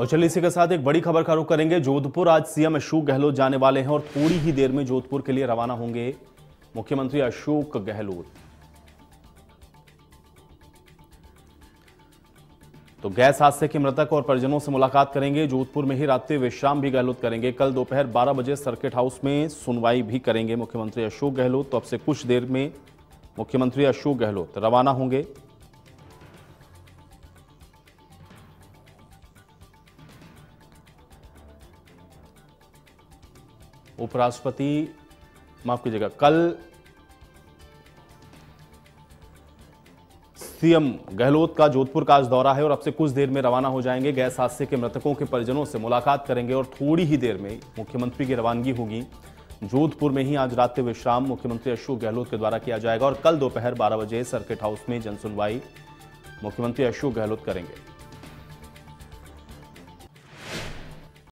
और चलिए इसी के साथ एक बड़ी खबर का रुख करेंगे। जोधपुर आज सीएम अशोक गहलोत जाने वाले हैं और थोड़ी ही देर में जोधपुर के लिए रवाना होंगे मुख्यमंत्री अशोक गहलोत। तो गैस हादसे के मृतक और परिजनों से मुलाकात करेंगे। जोधपुर में ही रात्रि विश्राम भी गहलोत करेंगे। कल दोपहर 12 बजे सर्किट हाउस में सुनवाई भी करेंगे मुख्यमंत्री अशोक गहलोत। तो अब से कुछ देर में मुख्यमंत्री अशोक गहलोत रवाना होंगे। उपराष्ट्रपति माफ कीजिएगा, कल सीएम गहलोत का जोधपुर का आज दौरा है और अब से कुछ देर में रवाना हो जाएंगे। गैस हादसे के मृतकों के परिजनों से मुलाकात करेंगे और थोड़ी ही देर में मुख्यमंत्री की रवानगी होगी। जोधपुर में ही आज रात्रि विश्राम मुख्यमंत्री अशोक गहलोत के द्वारा किया जाएगा और कल दोपहर 12 बजे सर्किट हाउस में जनसुनवाई मुख्यमंत्री अशोक गहलोत करेंगे।